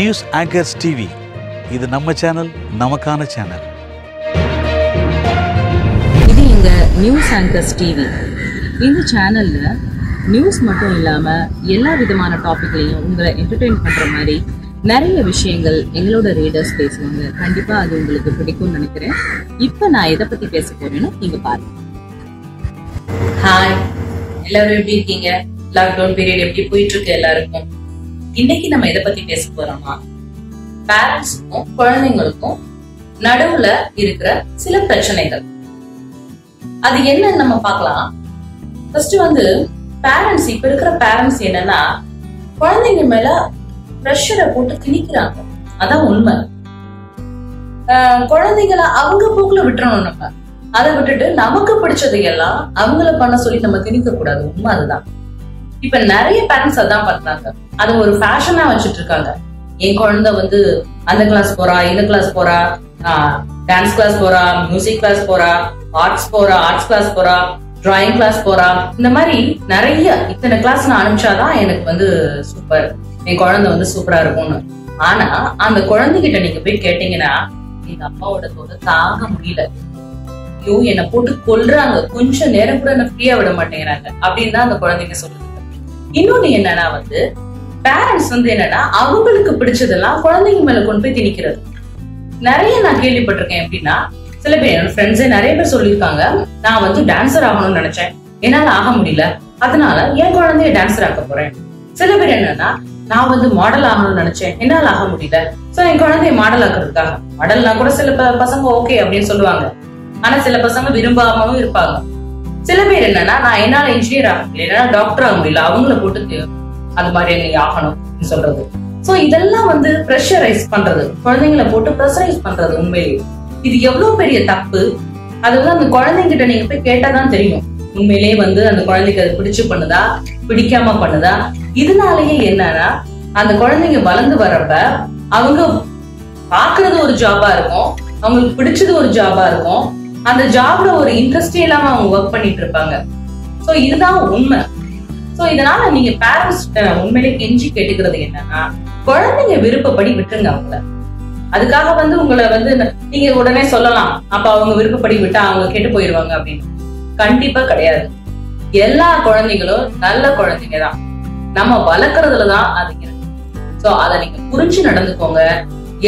news anchors TV இது நம்ம channel நமக்கான சேனல் இது இங்க நியூஸ் ஆங்கர்ஸ் டிவி இந்த சேனல்ல நியூஸ் மட்டும் இல்லாம எல்லா விதமான டாபிக்லயும் உங்களை என்டர்டெயின் பண்ற மாதிரி நிறைய விஷயங்கள் எங்களோட ரீடர்ஸ் பேசுவாங்க கண்டிப்பா அது உங்களுக்கு பிடிக்கும் நினைக்கிறேன் இப்போ நான் எதை பத்தி பேச போறேன்னு நீங்க பாருங்க ஹாய் எல்லாரும் எப்படி இருக்கீங்க லாக்டவுன் பீரியட் எப்படி போயிட்டு இருக்கு எல்லாருக்கும் இன்னைக்கு நம்ம எதை பத்தி பேச போறோமா பேரண்ட்ஸ்க்கும் குழந்தைங்களுக்கும் நடுவுல இருக்கிற சில பிரச்சனைகள் அது என்னன்னு நம்ம பார்க்கலாம் ஃபர்ஸ்ட் வந்து பேரண்ட்ஸ் இப்ப இருக்கிற பேரண்ட்ஸ் என்னன்னா குழந்தைங்க மேல பிரஷரை போட்டு திணிக்கிறாங்க அதான் உண்மை குழந்தைங்களை அவங்க போக்குல விட்டுறணும் நம்ம அதை விட்டுட்டு நமக்கு பிடிச்சதை எல்லாம் அவங்கள பண்ண சொல்லி நம்ம திணிக்க கூடாது உண்மை அதுதான் இப்ப நிறைய பேரண்ட்ஸ் அதான் பண்றாங்க அது ஒரு ஃபேஷனா வச்சுட்டு இருக்காங்க என் குழந்தை வந்து அந்த கிளாஸ் போறா இந்த கிளாஸ் போறா டான்ஸ் கிளாஸ் போறா மியூசிக் கிளாஸ் போறா ஆர்ட்ஸ் கிளாஸ் போறா டிராயிங் கிளாஸ் போறா இந்த மாதிரி நிறைய இத்தனை கிளாஸ் நான் அனுப்பிச்சாதான் எனக்கு வந்து சூப்பர் என் குழந்தை வந்து சூப்பரா இருக்கும்னு ஆனா அந்த குழந்தைகிட்ட நீங்க போய் கேட்டீங்கன்னா எங்க அப்பாவோட தோட தாங்க முடியல ஐயோ என்னை போட்டு கொல்றாங்க கொஞ்சம் நேரம் கூட என்ன ஃப்ரீயா விட மாட்டேங்கிறாங்க அப்படின்னு தான் அந்த குழந்தைங்க சொல்லுது இன்னொன்னு என்னன்னா வந்து பேரண்ட்ஸ் வந்து என்னன்னா அவங்களுக்கு பிடிச்சதெல்லாம் குழந்தைங்க மேல கொண்டு போய் திணிக்கிறது நிறைய நான் கேள்விப்பட்டிருக்கேன் எப்படின்னா சில பேர் என்னோட ஃப்ரெண்ட்ஸே நிறைய பேர் சொல்லியிருக்காங்க நான் வந்து டான்சர் ஆகணும்னு நினைச்சேன் என்னால ஆக முடியல அதனால என் குழந்தைய டான்சர் ஆக்க போறேன் சில பேர் என்னன்னா நான் வந்து மாடல் ஆகணும்னு நினைச்சேன் என்னால ஆக முடியல சோ என் குழந்தைய மாடல் ஆக்குறதுக்காக மாடல்னா கூட சில பசங்க ஓகே அப்படின்னு சொல்லுவாங்க ஆனா சில பசங்க விரும்பாமலும் இருப்பாங்க சில பேர் என்னன்னா நான் என்னால இன்ஜினியர் ஆக முடியல என்னால டாக்டர் ஆக முடியல அவங்கள போட்டு அந்த மாதிரி ஆகணும் சொல்றது சோ இதெல்லாம் வந்து பிரஷரைஸ் பண்றது குழந்தைங்களை போட்டு பிரஷரைஸ் பண்றது உண்மையிலேயே இது எவ்வளவு பெரிய தப்பு அது வந்து அந்த குழந்தைங்கிட்ட நீங்க போய் கேட்டாதான் தெரியும் உண்மையிலேயே வந்து அந்த குழந்தைக்கு அது பிடிச்சு பண்ணுதா பிடிக்காம பண்ணுதா இதனாலேயே என்னன்னா அந்த குழந்தைங்க வளர்ந்து வர்றப்ப அவங்க பாக்குறது ஒரு ஜாபா இருக்கும் அவங்களுக்கு பிடிச்சது ஒரு ஜாபா இருக்கும் அந்த ஜாப்ல ஒரு இன்ட்ரெஸ்டே இல்லாம அவங்க ஒர்க் பண்ணிட்டு இருப்பாங்க சோ இதுதான் உண்மை சோ இதனால நீங்க பேரண்ட்ஸ் உண்மையிலே கெஞ்சி கேட்டுக்கிறது என்னன்னா குழந்தைங்க விருப்பப்படி விட்டுருங்க அவங்கள அதுக்காக வந்து உங்களை வந்து நீங்க உடனே சொல்லலாம் அப்ப அவங்க விருப்பப்படி விட்டா அவங்க கேட்டு போயிருவாங்க அப்படின்னு கண்டிப்பா கிடையாது எல்லா குழந்தைங்களும் நல்ல குழந்தைங்க தான் நம்ம வளர்க்கறதுலதான் அதுங்க சோ அதை நீங்க புரிஞ்சு நடந்துக்கோங்க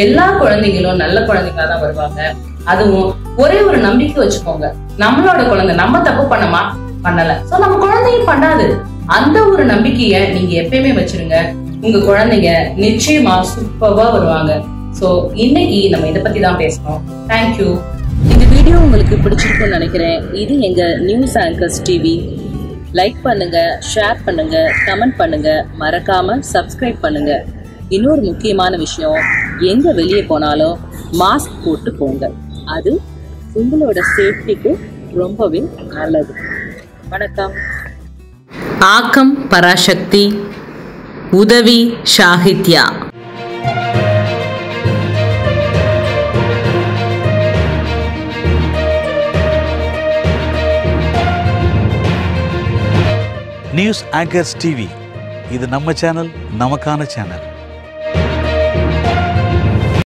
எல்லா குழந்தைங்களும் நல்ல குழந்தைங்களா தான் வருவாங்க அதுவும் ஒரே ஒரு நம்பிக்கை வச்சுக்கோங்க நம்மளோட குழந்தை நம்ம தப்பு பண்ணமா பண்ணல சோ நம்ம குழந்தையும் பண்ணாது அந்த ஒரு நம்பிக்கைய நீங்க எப்பயுமே வச்சிருங்க உங்க குழந்தைங்க நிச்சயமா சூப்பர்வா வருவாங்க சோ இன்னைக்கு நம்ம இத பத்தி தான் பேசணும் தேங்க்யூ இந்த வீடியோ உங்களுக்கு பிடிச்சிருக்கும்னு நினைக்கிறேன் இது எங்க நியூஸ் ஆங்கர்ஸ் டிவி லைக் பண்ணுங்க ஷேர் பண்ணுங்க கமெண்ட் பண்ணுங்க மறக்காம சப்ஸ்கிரைப் பண்ணுங்க இன்னொரு முக்கியமான விஷயம் எங்க வெளியே போனாலும் மாஸ்க் போட்டு போங்க அது உங்களோட சேஃப்டிக்கு ரொம்பவே நல்லது வணக்கம் ஆக்கம் பராசக்தி உதவி சாகித்யா நியூஸ் ஆங்கர்ஸ் டிவி இது நம்ம சேனல் நமக்கான சேனல்